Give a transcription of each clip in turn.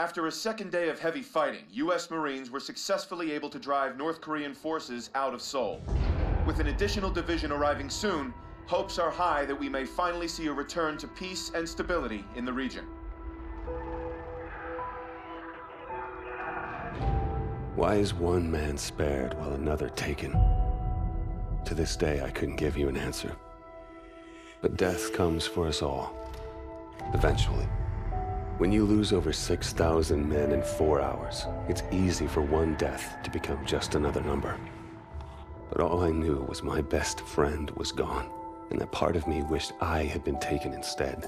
After a second day of heavy fighting, U.S. Marines were successfully able to drive North Korean forces out of Seoul. With an additional division arriving soon, hopes are high that we may finally see a return to peace and stability in the region. Why is one man spared while another taken? To this day, I couldn't give you an answer. But death comes for us all, eventually. When you lose over 6,000 men in 4 hours, it's easy for one death to become just another number. But all I knew was my best friend was gone, and that part of me wished I had been taken instead.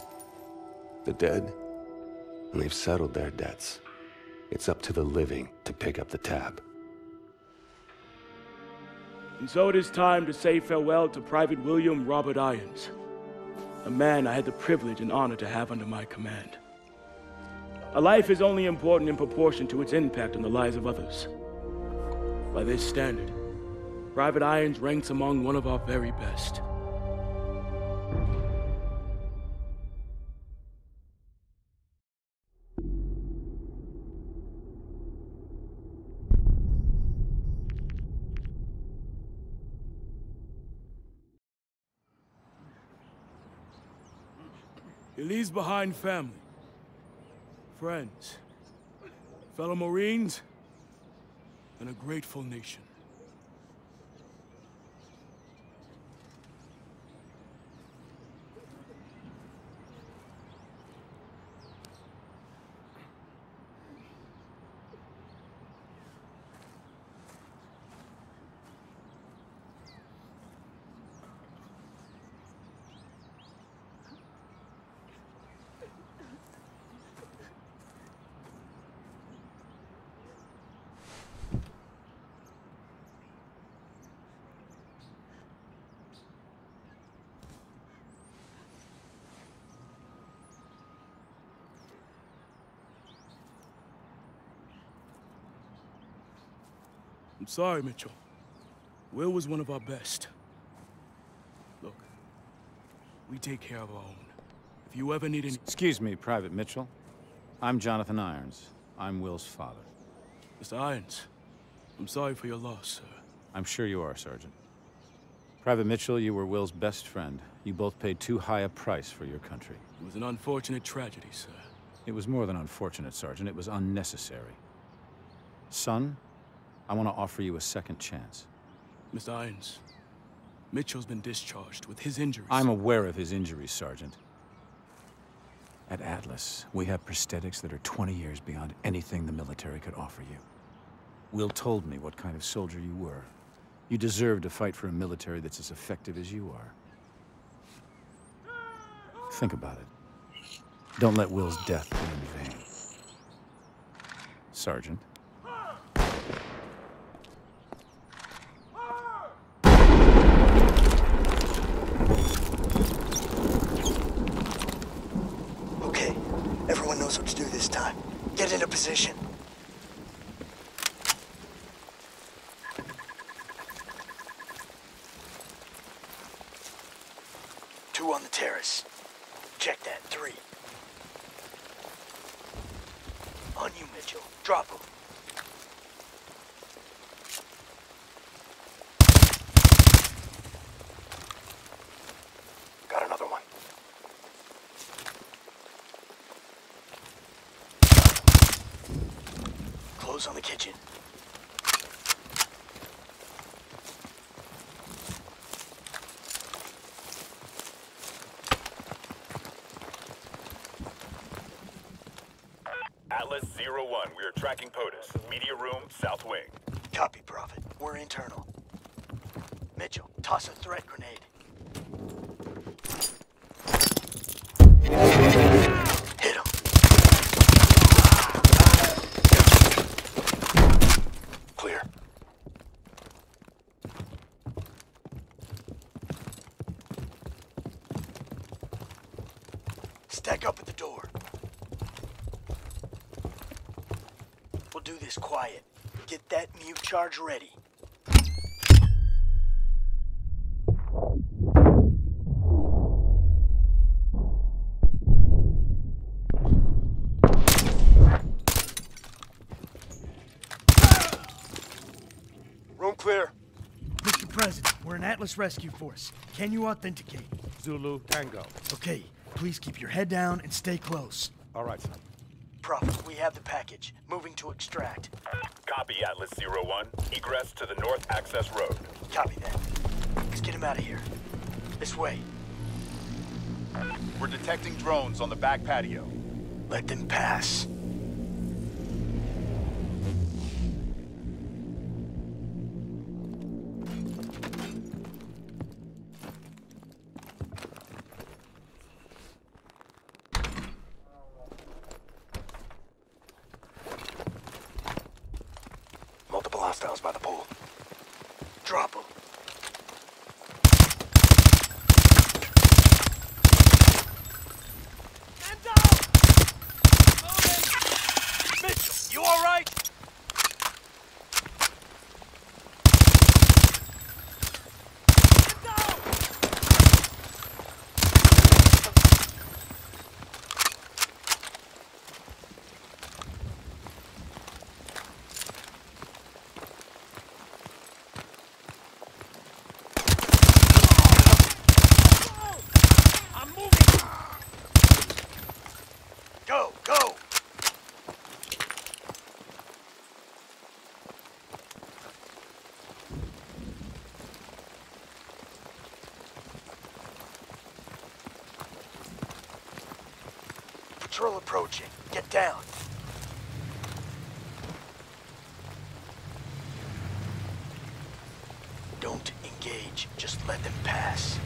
The dead, and they've settled their debts. It's up to the living to pick up the tab. And so it is time to say farewell to Private William Robert Irons, a man I had the privilege and honor to have under my command. A life is only important in proportion to its impact on the lives of others. By this standard, Private Irons ranks among one of our very best. He leaves behind family, friends, fellow Marines, and a grateful nation. I'm sorry, Mitchell. Will was one of our best. Look, we take care of our own. If you ever need any... Excuse me, Private Mitchell. I'm Jonathan Irons. I'm Will's father. Mr. Irons, I'm sorry for your loss, sir. I'm sure you are, Sergeant. Private Mitchell, you were Will's best friend. You both paid too high a price for your country. It was an unfortunate tragedy, sir. It was more than unfortunate, Sergeant. It was unnecessary. Son, I want to offer you a second chance. Mr. Irons, Mitchell's been discharged with his injuries. I'm aware of his injuries, Sergeant. At Atlas, we have prosthetics that are 20 years beyond anything the military could offer you. Will told me what kind of soldier you were. You deserve to fight for a military that's as effective as you are. Think about it. Don't let Will's death be in vain. Sergeant. Position. Two on the terrace. Check that. Three. On you, Mitchell. Drop him. Got another one. On the kitchen. Atlas 01, we are tracking POTUS. Media room, south wing. Copy, Prophet. We're internal. Mitchell, toss a threat grenade. Stack up at the door. We'll do this quiet. Get that mute charge ready. clear. Mr. President, we're an Atlas rescue force. Can you authenticate? Zulu Tango. Okay, please keep your head down and stay close. All right, son. Prophet, we have the package. Moving to extract. Copy, Atlas 01. Egress to the north access road. Copy that. Let's get him out of here. This way. We're detecting drones on the back patio. Let them pass. Multiple hostiles by the pool. Drop them. Mitchell, you all right? Patrol approaching. Get down. Don't engage. Just let them pass.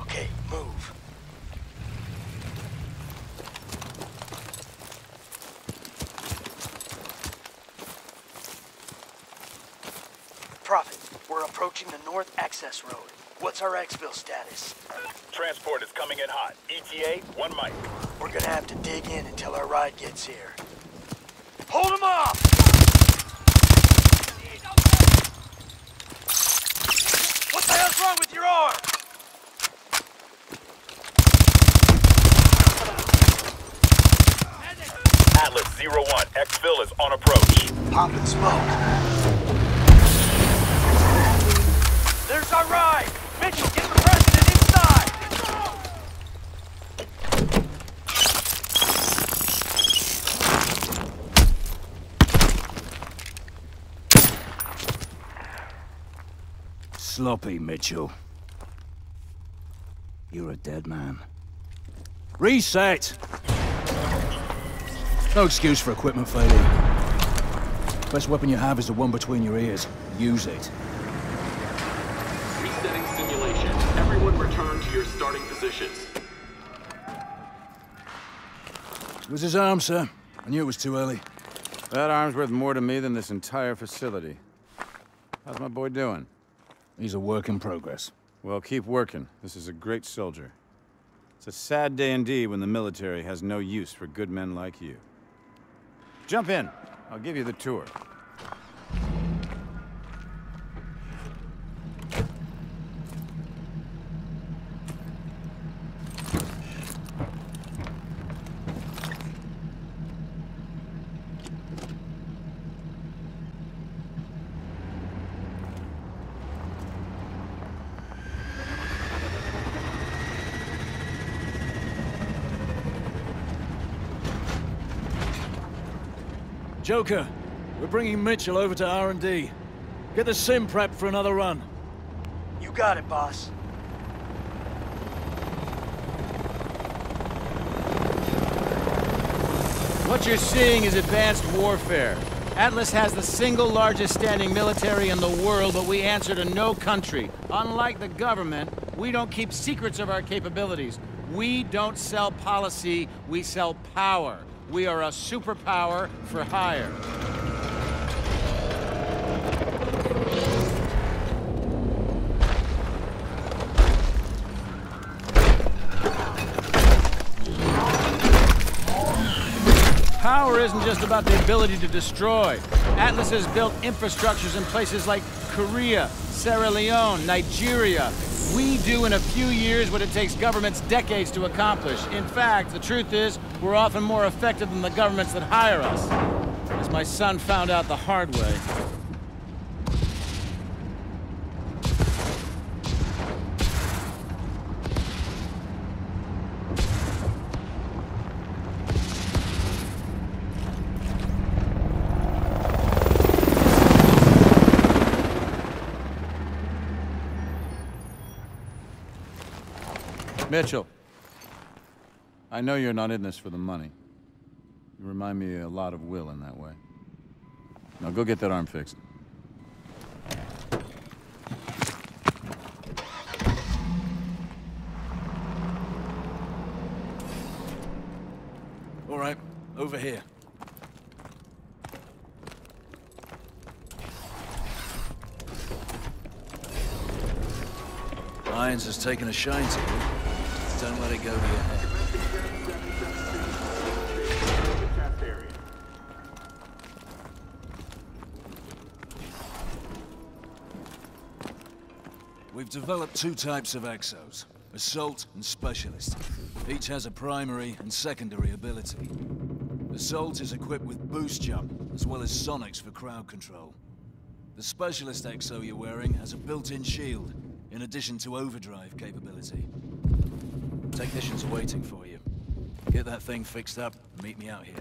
Okay, move. Prophet, we're approaching the north access road. What's our exfil status? Transport is coming in hot. ETA, 1 mic. We're gonna have to dig in until our ride gets here. Hold him off! What the hell's wrong with your arm? Atlas 01, exfil is on approach. Pop and smoke. There's our ride! Mitchell, get the president inside! Sloppy, Mitchell. You're a dead man. Reset! No excuse for equipment failure. Best weapon you have is the one between your ears. Use it. Setting simulation. Everyone return to your starting positions. It was his arm, sir. I knew it was too early. That arm's worth more to me than this entire facility. How's my boy doing? He's a work in progress. Well, keep working. This is a great soldier. It's a sad day indeed when the military has no use for good men like you. Jump in. I'll give you the tour. Joker, we're bringing Mitchell over to R&D. Get the sim prep for another run. You got it, boss. What you're seeing is advanced warfare. Atlas has the single largest standing military in the world, but we answer to no country. Unlike the government, we don't keep secrets of our capabilities. We don't sell policy, we sell power. We are a superpower for hire. Power isn't just about the ability to destroy. Atlas has built infrastructures in places like Korea, Sierra Leone, Nigeria. We do in a few years what it takes governments decades to accomplish. In fact, the truth is, we're often more effective than the governments that hire us. As my son found out the hard way. Mitchell, I know you're not in this for the money. You remind me a lot of Will in that way. Now go get that arm fixed. All right, over here. Lyons has taken a shine to you. Don't let it go to your head. We've developed two types of EXOs, Assault and Specialist. Each has a primary and secondary ability. Assault is equipped with boost jump, as well as sonics for crowd control. The Specialist EXO you're wearing has a built-in shield, in addition to overdrive capability. Technicians are waiting for you. Get that thing fixed up, and meet me out here.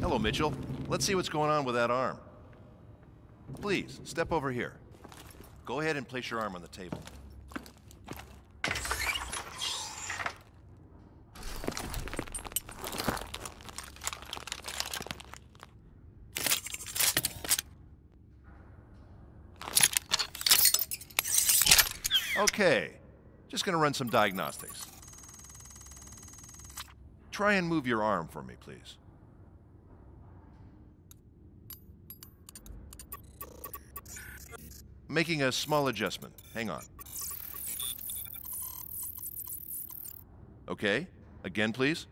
Hello, Mitchell. Let's see what's going on with that arm. Please, step over here. Go ahead and place your arm on the table. Okay, just gonna run some diagnostics. Try and move your arm for me, please. Making a small adjustment. Hang on. Okay, again, please.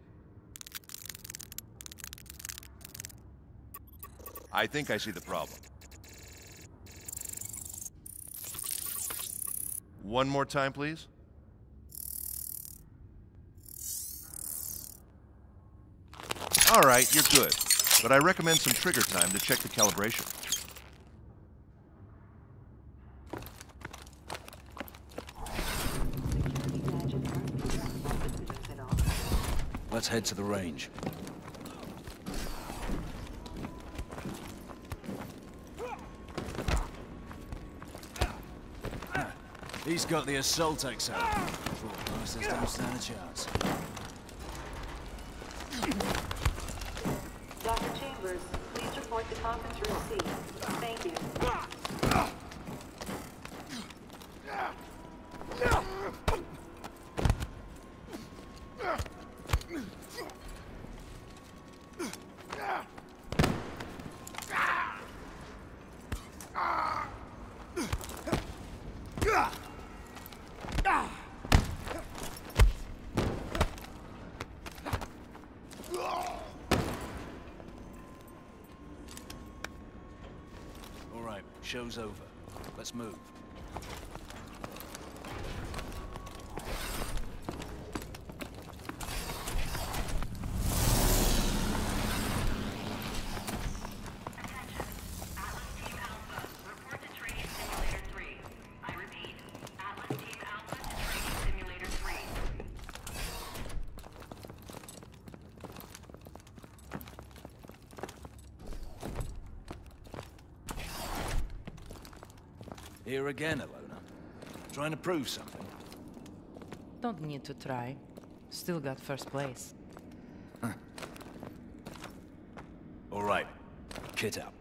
I think I see the problem. One more time, please. All right, you're good. But I recommend some trigger time to check the calibration. Let's head to the range. He's got the assault exo. Four passes don't stand a chance. Dr. Chambers, please report the conference room C. Thank you. Show's over. Let's move. Here again, Alona. Trying to prove something. Don't need to try. Still got first place. All right. Kit up.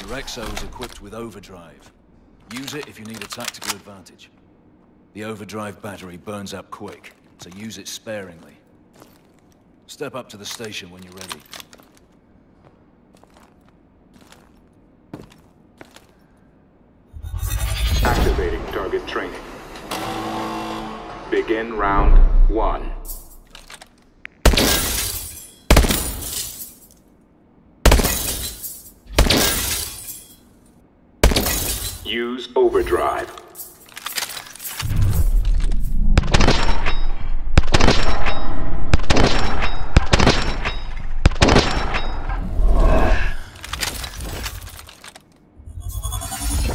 Your EXO is equipped with overdrive. Use it if you need a tactical advantage. The overdrive battery burns up quick, so use it sparingly. Step up to the station when you're ready. Activating target training. Begin round one. Use overdrive.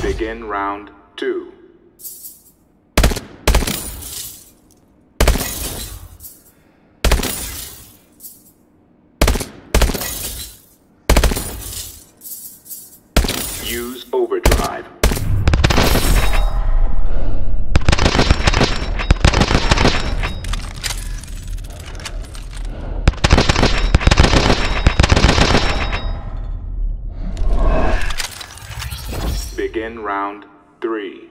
Begin round two. Use overdrive. Begin round three.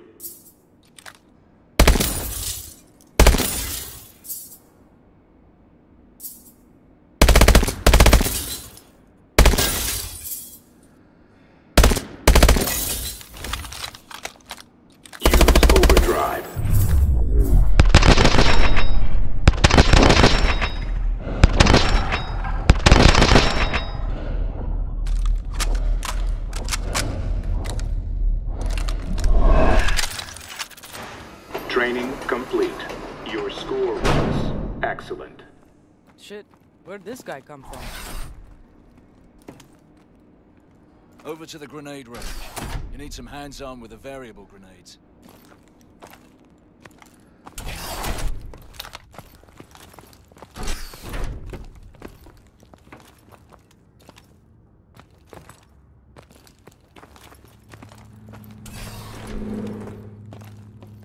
Training complete. Your score was excellent. Shit, where'd this guy come from? Over to the grenade range. You need some hands on with the variable grenades.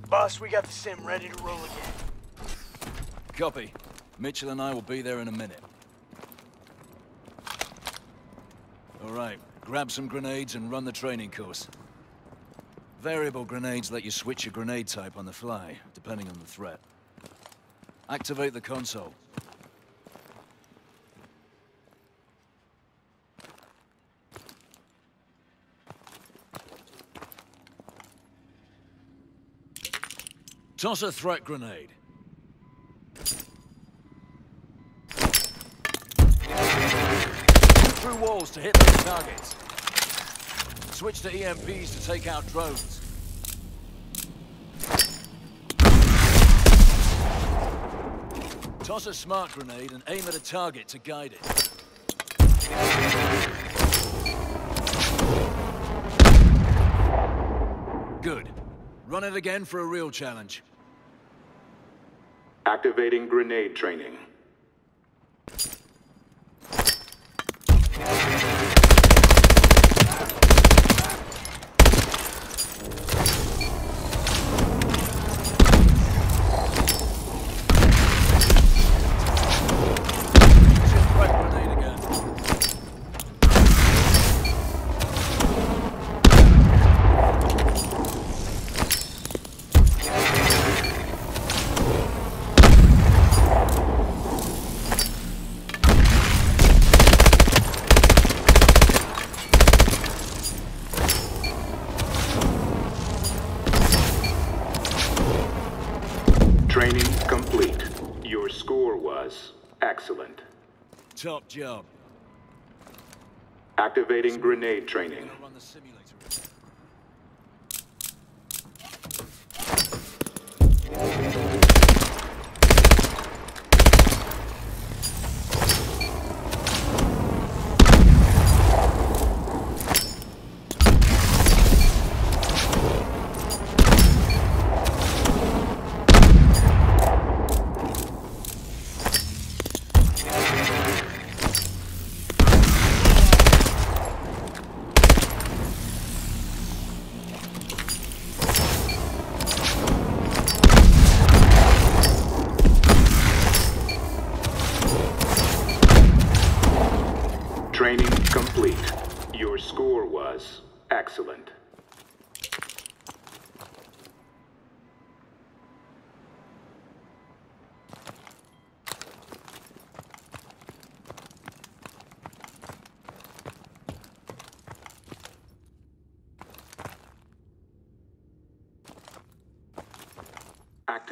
Boss, we got the sim ready to roll again. Copy. Mitchell and I will be there in a minute. All right, grab some grenades and run the training course. Variable grenades let you switch your grenade type on the fly, depending on the threat. Activate the console. Toss a threat grenade. Through walls to hit those targets. Switch to EMPs to take out drones. Toss a smart grenade and aim at a target to guide it. Good. Run it again for a real challenge. Activating grenade training. Excellent. Top job. Activating grenade training. Run the simulator. Excellent.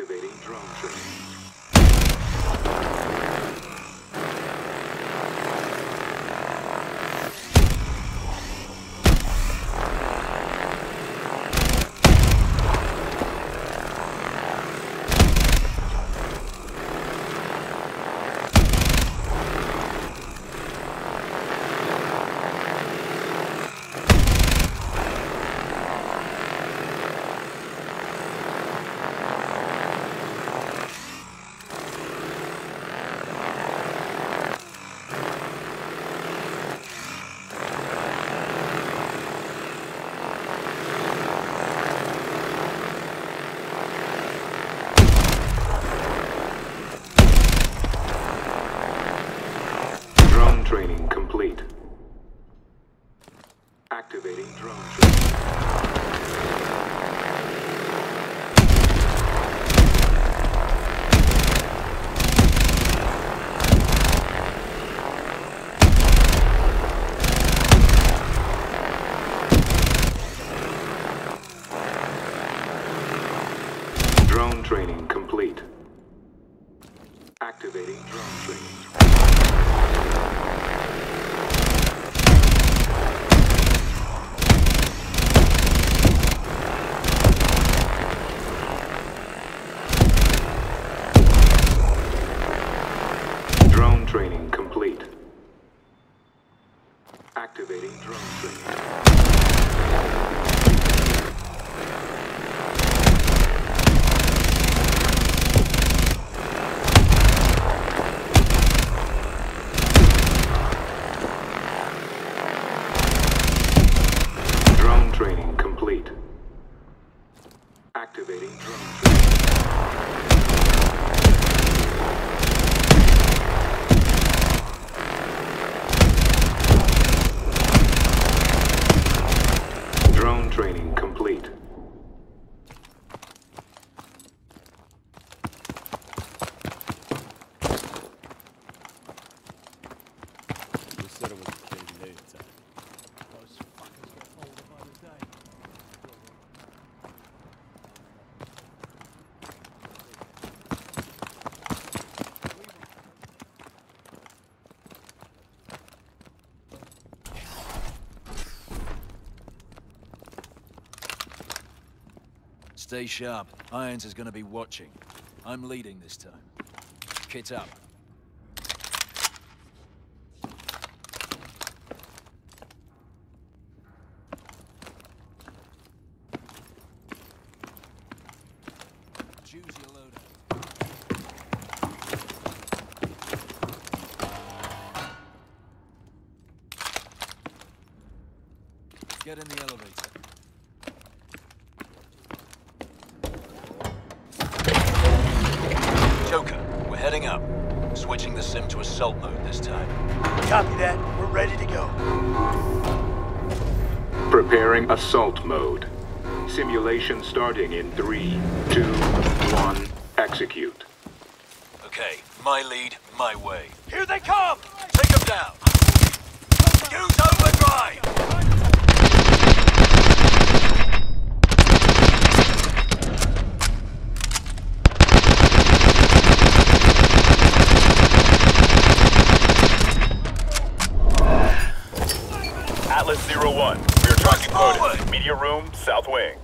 Activating drone training complete. Activating drone training. Stay sharp. Irons is going to be watching. I'm leading this time. Kit up. Choose your loadout. Get in the elevator. Joker, we're heading up. Switching the sim to assault mode this time. Copy that. We're ready to go. Preparing assault mode. Simulation starting in 3, 2, 1, execute. Okay, my lead, my way. Here they come! Take them down! Use overdrive! Atlas 01, we are tracking POTUS. Media room, south wing.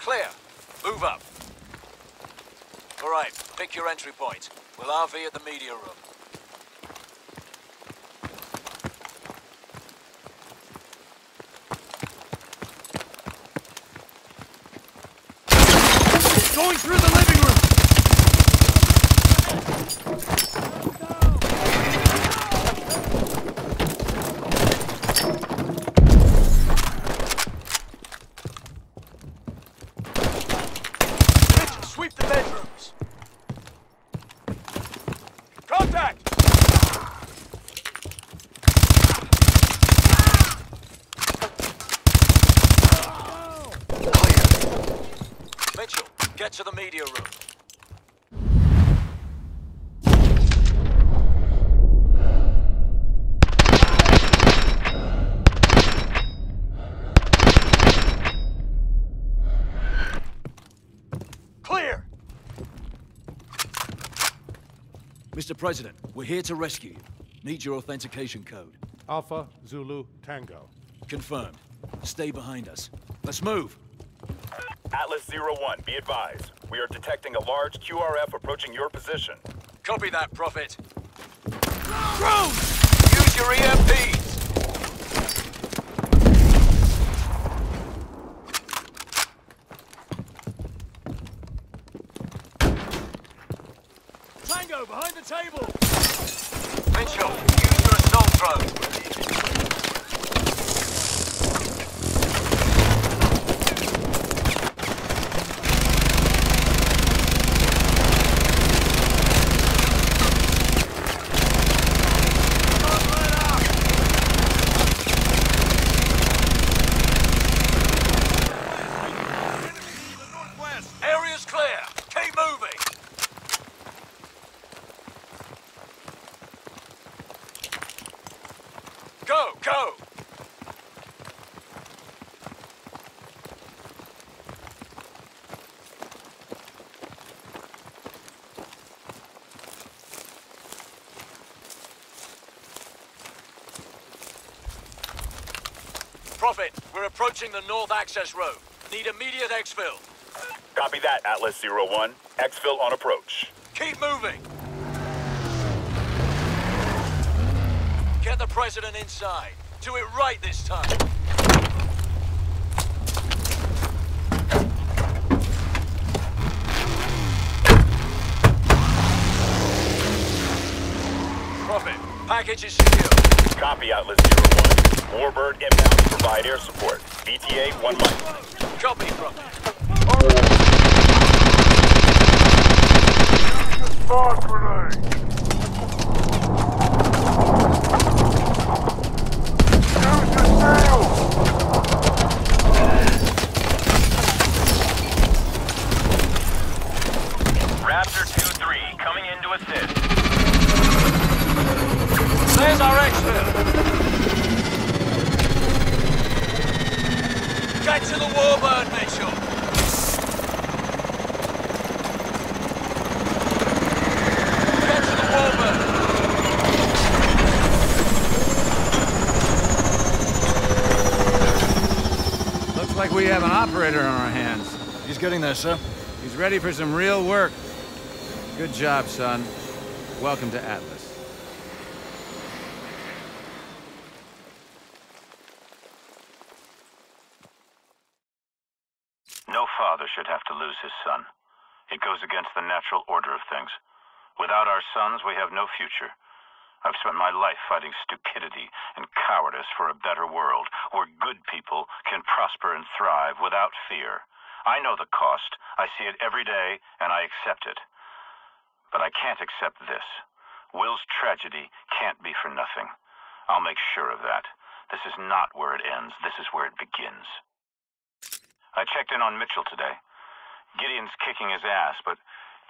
Clear. Move up. All right, pick your entry point. We'll RV at the media room. Going through the living room! Mitchell, sweep the bedrooms! Contact! Clear. Mitchell! Get to the media room. Mr. President, we're here to rescue you. Need your authentication code. Alpha Zulu Tango. Confirmed. Stay behind us. Let's move! Atlas 01, be advised. We are detecting a large QRF approaching your position. Copy that, Prophet. Drones! Use your EMPs! Tango, behind the table! Mitchell, use your assault drones. Prophet, we're approaching the north access road. Need immediate exfil. Copy that, Atlas 01. Exfil on approach. Keep moving! Get the President inside. Do it right this time. Prophet, package is secure. Copy, Atlas 01. Warbird inbound to provide air support. BTA 1 mic. Copy, Prophet. We have an operator on our hands. He's getting there, sir. He's ready for some real work. Good job, son. Welcome to Atlas. No father should have to lose his son. It goes against the natural order of things. Without our sons, we have no future. I've spent my life fighting stupidity and cowardice for a better world, where good people can prosper and thrive without fear. I know the cost, I see it every day, and I accept it. But I can't accept this. Will's tragedy can't be for nothing. I'll make sure of that. This is not where it ends, this is where it begins. I checked in on Mitchell today. Gideon's kicking his ass, but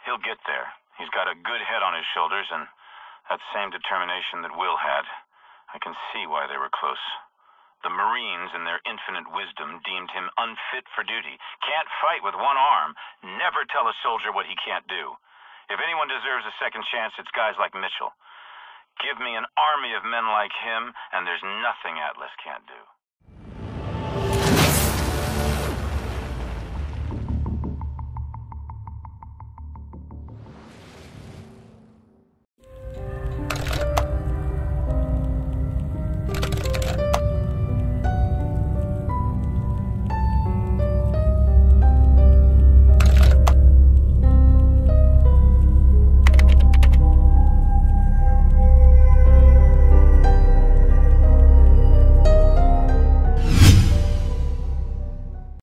he'll get there. He's got a good head on his shoulders, and that same determination that Will had. I can see why they were close. The Marines, in their infinite wisdom, deemed him unfit for duty. Can't fight with one arm. Never tell a soldier what he can't do. If anyone deserves a second chance, it's guys like Mitchell. Give me an army of men like him, and there's nothing Atlas can't do.